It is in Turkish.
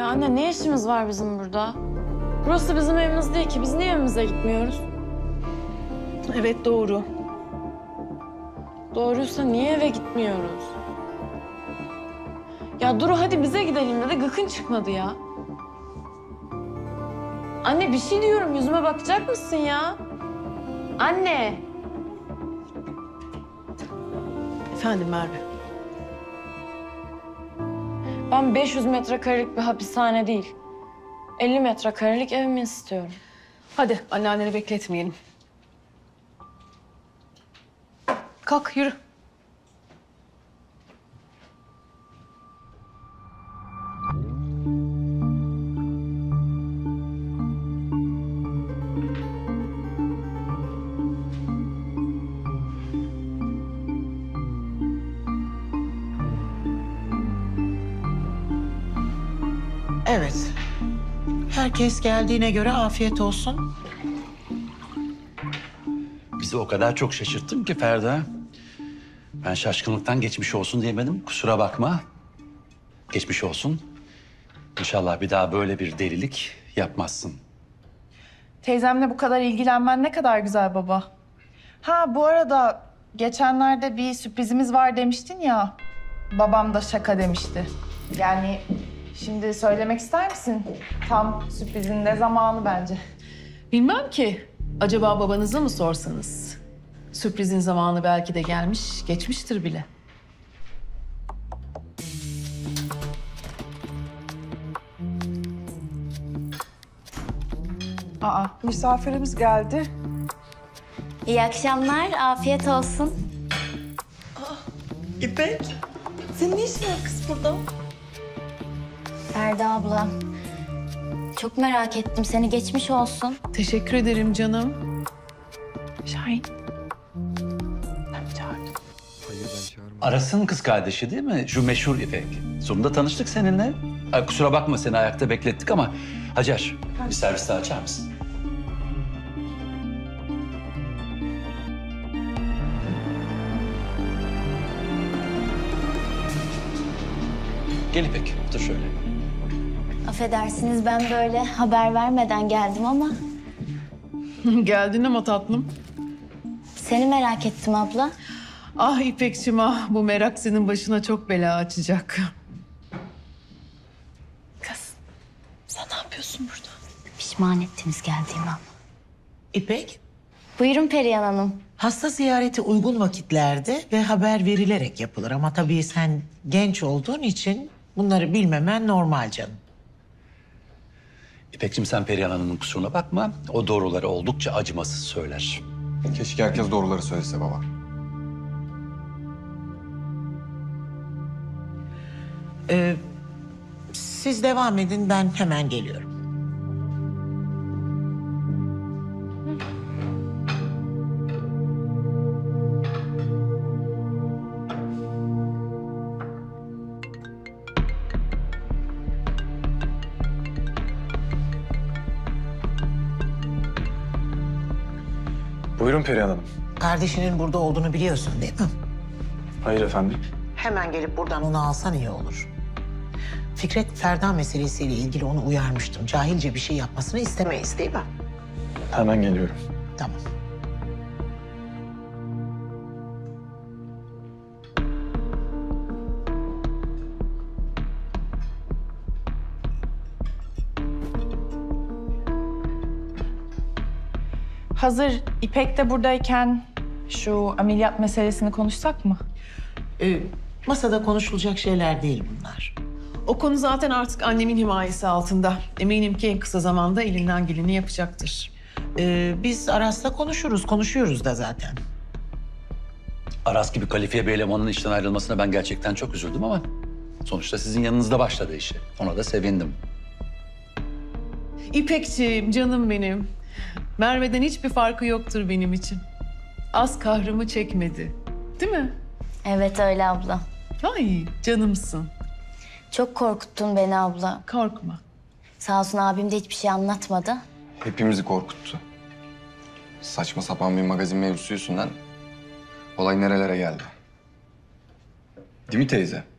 Ya anne ne işimiz var bizim burada? Burası bizim evimiz değil ki. Biz niye evimize gitmiyoruz? Evet doğru. Doğruysa niye eve gitmiyoruz? Ya Duru hadi bize gidelim dedi. Gıkın çıkmadı ya. Anne bir şey diyorum. Yüzüme bakacak mısın ya? Anne. Efendim Merve. Ben 500 metrekarelik bir hapishane değil, 50 metrekarelik evimi istiyorum. Hadi anneanneni bekletmeyelim. Kalk yürü. Evet. Herkes geldiğine göre afiyet olsun. Bizi o kadar çok şaşırttın ki Ferda. Ben şaşkınlıktan geçmiş olsun diyemedim. Kusura bakma. Geçmiş olsun. İnşallah bir daha böyle bir delilik yapmazsın. Teyzemle bu kadar ilgilenmen ne kadar güzel baba. Ha bu arada geçenlerde bir sürprizimiz var demiştin ya. Babam da şaka demişti. Yani... Şimdi söylemek ister misin? Tam sürprizin de zamanı bence. Bilmem ki. Acaba babanıza mı sorsanız? Sürprizin zamanı belki de gelmiş, geçmiştir bile. Aa, misafirimiz geldi. İyi akşamlar, afiyet olsun. Aa, İpek, senin ne işin var kız burada? Ferda abla, çok merak ettim seni. Geçmiş olsun. Teşekkür ederim canım. Şahin, ben mi çağırdım? Hayır, ben çağırmadım. Aras'ın kız kardeşi değil mi? Şu meşhur İpek. Sonunda tanıştık seninle. Ay, kusura bakma seni ayakta beklettik ama... Hacer, bir servis daha açar mısın? Gel İpek, otur şöyle. Affedersiniz, ben böyle haber vermeden geldim ama... Geldin ama tatlım. Seni merak ettim abla. Ah İpekçim ah, bu merak senin başına çok bela açacak. Kız, sen ne yapıyorsun burada? Pişman ettiniz geldiğimi ama. İpek? Buyurun Perihan Hanım. Hasta ziyareti uygun vakitlerde ve haber verilerek yapılır. Ama tabii sen genç olduğun için bunları bilmemen normal canım. İpek'cim sen Perihan Hanım'ın kusuruna bakma. O doğruları oldukça acımasız söyler. Keşke herkes doğruları söylese baba. Siz devam edin, ben hemen geliyorum. Buyurun Perihan Hanım. Kardeşinin burada olduğunu biliyorsun değil mi? Hayır efendim. Hemen gelip buradan onu alsan iyi olur. Fikret, Ferda meselesiyle ilgili onu uyarmıştım. Cahilce bir şey yapmasını istemeyiz değil mi? Hemen geliyorum. Tamam. Hazır İpek de buradayken şu ameliyat meselesini konuşsak mı? Masada konuşulacak şeyler değil bunlar. O konu zaten artık annemin himayesi altında. Eminim ki en kısa zamanda elinden geleni yapacaktır. Biz Aras'la konuşuyoruz da zaten. Aras gibi kalifiye bir elemanın işten ayrılmasına ben gerçekten çok üzüldüm ama... ...sonuçta sizin yanınızda başladı işi. Ona da sevindim. İpekciğim, canım benim. Merve'den hiçbir farkı yoktur benim için. Az kahrımı çekmedi. Değil mi? Evet öyle abla. Ay canımsın. Çok korkuttun beni abla. Korkma. Sağ olsun abim de hiçbir şey anlatmadı. Hepimizi korkuttu. Saçma sapan bir magazin mevzusu yüzünden olay nerelere geldi. Değil mi teyze?